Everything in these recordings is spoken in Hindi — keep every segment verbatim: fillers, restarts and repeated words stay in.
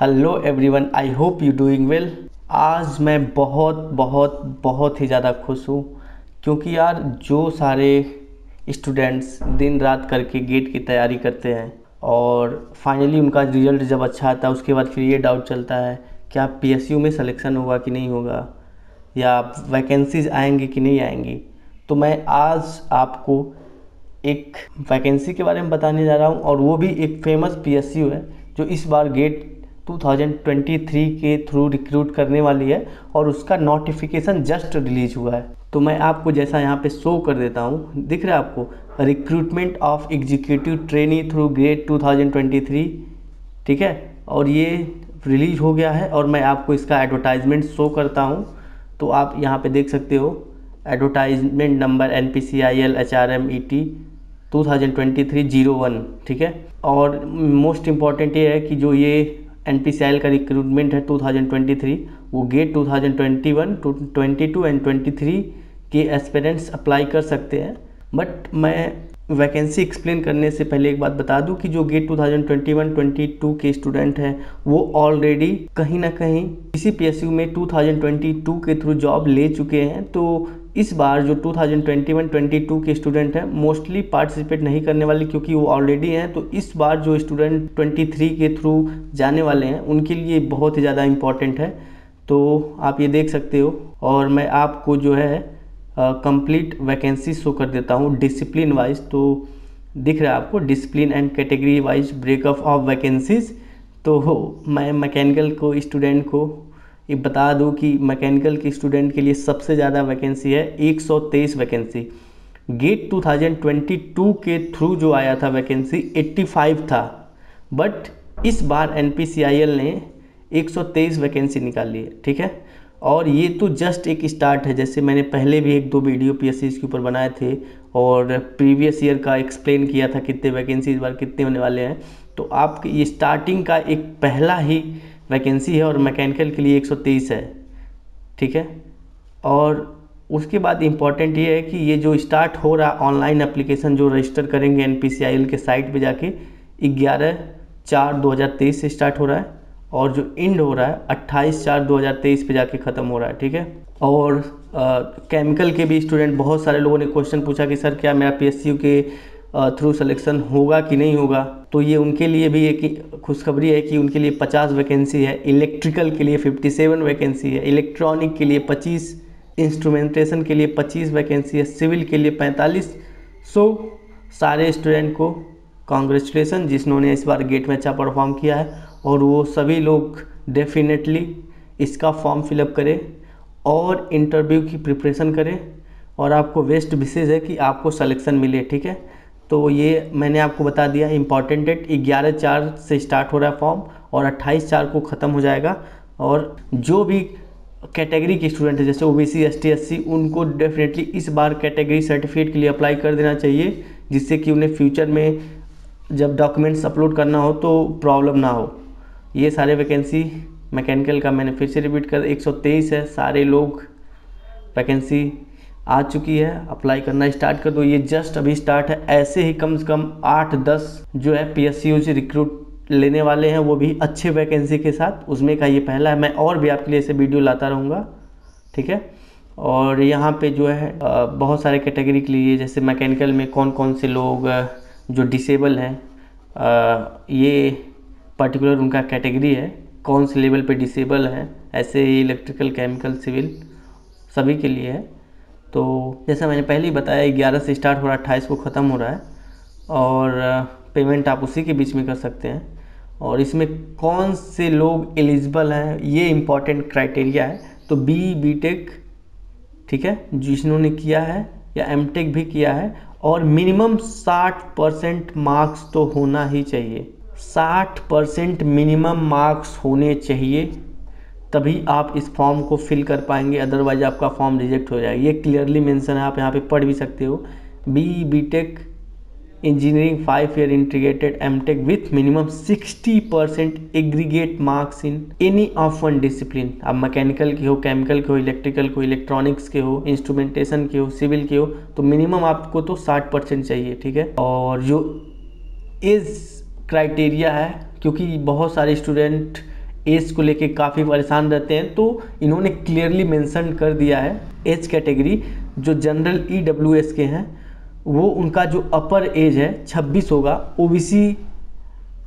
Hello everyone, I hope you doing well. आज मैं बहुत बहुत बहुत ही ज़्यादा खुश हूँ क्योंकि यार जो सारे स्टूडेंट्स दिन रात करके गेट की तैयारी करते हैं और फाइनली उनका रिजल्ट जब अच्छा आता है उसके बाद फिर ये डाउट चलता है क्या पीएसयू में सिलेक्शन होगा कि नहीं होगा या वैकेंसीज आएंगी कि नहीं आएंगी। तो मैं आज आपको एक वैकेंसी के बारे में बताने जा रहा हूँ और वो भी एक फेमस पीएसयू है जो इस बार गेट दो हज़ार तेईस के थ्रू रिक्रूट करने वाली है और उसका नोटिफिकेशन जस्ट रिलीज हुआ है। तो मैं आपको जैसा यहाँ पे शो कर देता हूँ, दिख रहा है आपको, recruitment of executive trainee through grade दो हज़ार तेईस, ठीक है। और ये रिलीज हो गया है और मैं आपको इसका एडवर्टाइजमेंट शो करता हूँ। तो आप यहाँ पे देख सकते हो advertisement number N P C I L H R M E T दो हज़ार तेईस जीरो वन, ठीक है। और मोस्ट इम्पॉर्टेंट ये है कि जो ये N P C I L का रिक्रूटमेंट है दो हज़ार तेईस, वो गेट दो हज़ार इक्कीस, बाईस एंड तेईस के एस्पिरेंट्स अप्लाई कर सकते हैं। बट मैं वैकेंसी एक्सप्लेन करने से पहले एक बात बता दूं कि जो गेट दो हज़ार इक्कीस बाईस के स्टूडेंट हैं वो ऑलरेडी कहीं ना कहीं किसी पीएसयू में दो हज़ार बाईस के थ्रू जॉब ले चुके हैं। तो इस बार जो दो हज़ार इक्कीस बाईस के स्टूडेंट हैं मोस्टली पार्टिसिपेट नहीं करने वाले क्योंकि वो ऑलरेडी हैं। तो इस बार जो स्टूडेंट तेईस के थ्रू जाने वाले हैं उनके लिए बहुत ही ज़्यादा इम्पॉर्टेंट है। तो आप ये देख सकते हो और मैं आपको जो है कंप्लीट वैकेंसी शो कर देता हूँ डिसिप्लिन वाइज। तो दिख रहा है आपको discipline and category wise breakup of vacancies. तो मैं मैकेनिकल को स्टूडेंट को ये बता दूं कि मैकेनिकल के स्टूडेंट के लिए सबसे ज़्यादा वैकेंसी है एक सौ तेईस वैकेंसी। गेट दो हज़ार बाईस के थ्रू जो आया था वैकेंसी पचासी था, बट इस बार N P C I L ने एक सौ तेईस वैकेंसी निकाली है, ठीक है। और ये तो जस्ट एक स्टार्ट है, जैसे मैंने पहले भी एक दो वीडियो पीएससी के ऊपर बनाए थे और प्रीवियस ईयर का एक्सप्लेन किया था कितने वैकेंसी इस बार कितने होने वाले हैं। तो आपके ये स्टार्टिंग का एक पहला ही वैकेंसी है और मैकेनिकल के लिए एक सौ तेईस है, ठीक है। और उसके बाद इम्पॉर्टेंट ये है कि ये जो स्टार्ट हो रहा ऑनलाइन एप्लीकेशन जो रजिस्टर करेंगे N P C I L के साइट पे जाके ग्यारह चार दो हज़ार तेईस से स्टार्ट हो रहा है और जो एंड हो रहा है अट्ठाईस चार दो हज़ार तेईस पे जाके ख़त्म हो रहा है, ठीक है। और केमिकल के भी स्टूडेंट बहुत सारे लोगों ने क्वेश्चन पूछा कि सर क्या मेरा पीएसयू के थ्रू सिलेक्शन होगा कि नहीं होगा। तो ये उनके लिए भी एक खुशखबरी है कि उनके लिए पचास वैकेंसी है, इलेक्ट्रिकल के लिए सत्तावन वैकेंसी है, इलेक्ट्रॉनिक के लिए पच्चीस, इंस्ट्रूमेंटेशन के लिए पच्चीस वैकेंसी है, सिविल के लिए पैंतालीस। सो सारे स्टूडेंट को कॉन्ग्रेचुलेसन जिन्होंने इस बार गेट में अच्छा परफॉर्म किया है और वो सभी लोग डेफिनेटली इसका फॉर्म फिलअप करें और इंटरव्यू की प्रिपरेशन करें और आपको बेस्ट विशेष है कि आपको सलेक्शन मिले, ठीक है। तो ये मैंने आपको बता दिया इम्पॉर्टेंट डेट ग्यारह चार से स्टार्ट हो रहा है फॉर्म और अट्ठाईस चार को ख़त्म हो जाएगा। और जो भी कैटेगरी के स्टूडेंट है जैसे ओबीसी, एसटी, एससी, उनको डेफिनेटली इस बार कैटेगरी सर्टिफिकेट के लिए अप्लाई कर देना चाहिए जिससे कि उन्हें फ्यूचर में जब डॉक्यूमेंट्स अपलोड करना हो तो प्रॉब्लम ना हो। ये सारे वैकेंसी मैकेनिकल का मैंने फिर से रिपीट कर एक सौ तेईस है, सारे लोग वैकेंसी आ चुकी है, अप्लाई करना स्टार्ट कर दो। ये जस्ट अभी स्टार्ट है, ऐसे ही कम से कम आठ दस जो है पीएसयू से रिक्रूट लेने वाले हैं वो भी अच्छे वैकेंसी के साथ, उसमें का ये पहला है। मैं और भी आपके लिए ऐसे वीडियो लाता रहूँगा, ठीक है। और यहाँ पे जो है बहुत सारे कैटेगरी के लिए जैसे मैकेनिकल में कौन कौन से लोग जो डिसेबल हैं, ये पर्टिकुलर उनका कैटेगरी है कौन से लेवल पर डिसेबल हैं, ऐसे ही इलेक्ट्रिकल, केमिकल, सिविल सभी के लिए है। तो जैसा मैंने पहले ही बताया ग्यारह से स्टार्ट हो रहा है, अट्ठाईस को ख़त्म हो रहा है और पेमेंट आप उसी के बीच में कर सकते हैं। और इसमें कौन से लोग एलिजिबल हैं ये इम्पॉर्टेंट क्राइटेरिया है। तो बी बी.टेक, ठीक है, जिन्होंने किया है या एम.टेक भी किया है और मिनिमम साठ परसेंट मार्क्स तो होना ही चाहिए, साठ परसेंट मिनिमम मार्क्स होने चाहिए तभी आप इस फॉर्म को फिल कर पाएंगे, अदरवाइज आपका फॉर्म रिजेक्ट हो जाएगा। ये क्लियरली मेंशन है, आप यहाँ पे पढ़ भी सकते हो। B BTech engineering five year integrated MTech with minimum साठ percent aggregate marks in any of one discipline. आप मैकेनिकल के हो, केमिकल के हो, इलेक्ट्रिकल के हो, इलेक्ट्रॉनिक्स के हो, इंस्ट्रूमेंटेशन के हो, सिविल के हो, तो मिनिमम आपको तो साठ परसेंट चाहिए, ठीक है। और जो एज क्राइटेरिया है क्योंकि बहुत सारे स्टूडेंट एज को लेके काफ़ी परेशान रहते हैं, तो इन्होंने क्लियरली मेंशन कर दिया है एज कैटेगरी जो जनरल ईडब्ल्यूएस के हैं वो उनका जो अपर एज है छब्बीस होगा, ओबीसी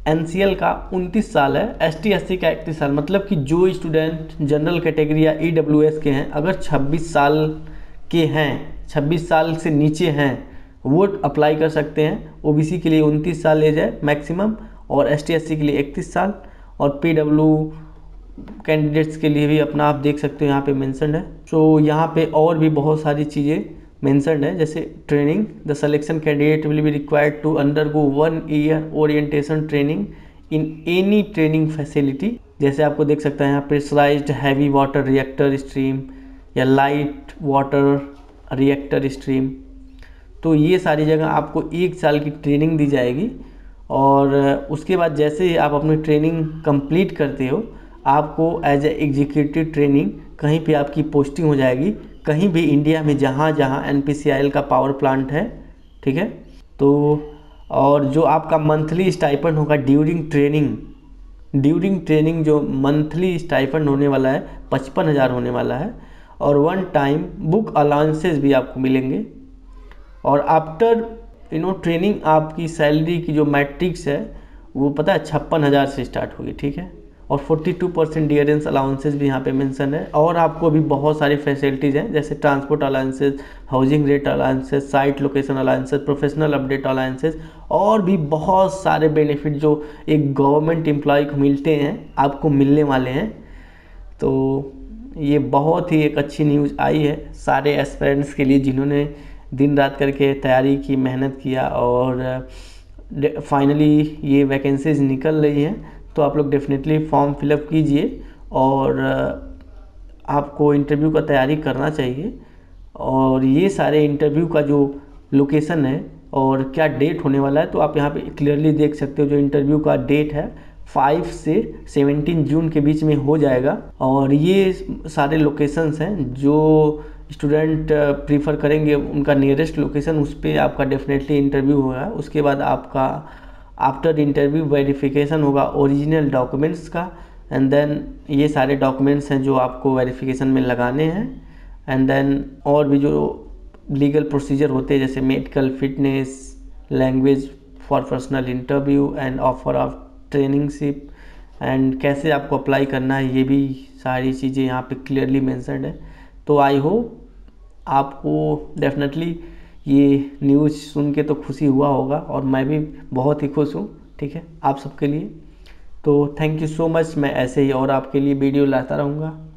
एनसीएल का उनतीस साल है, एसटी एससी का इकतीस साल। मतलब कि जो स्टूडेंट जनरल कैटेगरी या ईडब्ल्यूएस के हैं अगर छब्बीस साल के हैं, छब्बीस साल से नीचे हैं वो अप्लाई कर सकते हैं। ओबीसी के लिए उनतीस साल एज है मैक्सिमम और एसटी एससी के लिए इकतीस साल और पीडब्ल्यू कैंडिडेट्स के लिए भी अपना आप देख सकते हो यहाँ पे मेंशनड है। तो so, यहाँ पे और भी बहुत सारी चीज़ें मेंशनड है जैसे training, the selection candidate will be required to undergo one year orientation training in any training facility. जैसे आपको देख सकते हैं यहाँ pressurised heavy water reactor stream या लाइट वाटर रिएक्टर स्ट्रीम, तो ये सारी जगह आपको एक साल की ट्रेनिंग दी जाएगी और उसके बाद जैसे आप अपनी ट्रेनिंग कंप्लीट करते हो आपको एज ए एग्जीक्यूटिव ट्रेनिंग कहीं पे आपकी पोस्टिंग हो जाएगी, कहीं भी इंडिया में जहाँ जहाँ एनपीसीआईएल का पावर प्लांट है, ठीक है। तो और जो आपका मंथली स्टाइपेंड होगा ड्यूरिंग ट्रेनिंग, ड्यूरिंग ट्रेनिंग जो मंथली स्टाइपेंड होने वाला है पचपन हज़ार होने वाला है और वन टाइम बुक अलाउंसेस भी आपको मिलेंगे। और आफ्टर यू नो ट्रेनिंग आपकी सैलरी की जो मैट्रिक्स है वो पता है छप्पन हज़ार से स्टार्ट होगी, ठीक है। और बयालीस परसेंट डियरेंस अलाउंसेज भी यहाँ पे मेंशन है। और आपको भी बहुत सारी फैसिलिटीज़ हैं जैसे transport allowances, housing rate allowances, site location allowances, professional update allowances और भी बहुत सारे बेनिफिट जो एक गवर्नमेंट एम्प्लॉय को मिलते हैं आपको मिलने वाले हैं। तो ये बहुत ही एक अच्छी न्यूज़ आई है सारे एस्पिरेंट्स के लिए जिन्होंने दिन रात करके तैयारी की, मेहनत किया और फाइनली ये वैकेंसीज़ निकल रही हैं। तो आप लोग डेफिनेटली फॉर्म फिलअप कीजिए और आपको इंटरव्यू का तैयारी करना चाहिए। और ये सारे इंटरव्यू का जो लोकेशन है और क्या डेट होने वाला है तो आप यहाँ पे क्लियरली देख सकते हो जो इंटरव्यू का डेट है पाँच से सत्रह जून के बीच में हो जाएगा। और ये सारे लोकेशंस हैं जो स्टूडेंट प्रीफर करेंगे उनका नियरेस्ट लोकेशन, उस पर आपका डेफिनेटली इंटरव्यू होगा। उसके बाद आपका आफ्टर इंटरव्यू वेरिफिकेशन होगा ओरिजिनल डॉक्यूमेंट्स का एंड देन ये सारे डॉक्यूमेंट्स हैं जो आपको वेरिफिकेशन में लगाने हैं एंड देन और भी जो लीगल प्रोसीजर होते हैं जैसे medical fitness, language for personal interview and offer of traineeship and कैसे आपको अप्लाई करना है, ये भी सारी चीज़ें यहाँ पे क्लियरली मेंशनड है। तो आई होप आपको डेफिनेटली ये न्यूज़ सुन के तो खुशी हुआ होगा और मैं भी बहुत ही खुश हूँ, ठीक है, आप सबके लिए। तो थैंक यू सो मच, मैं ऐसे ही और आपके लिए वीडियो लाता रहूँगा।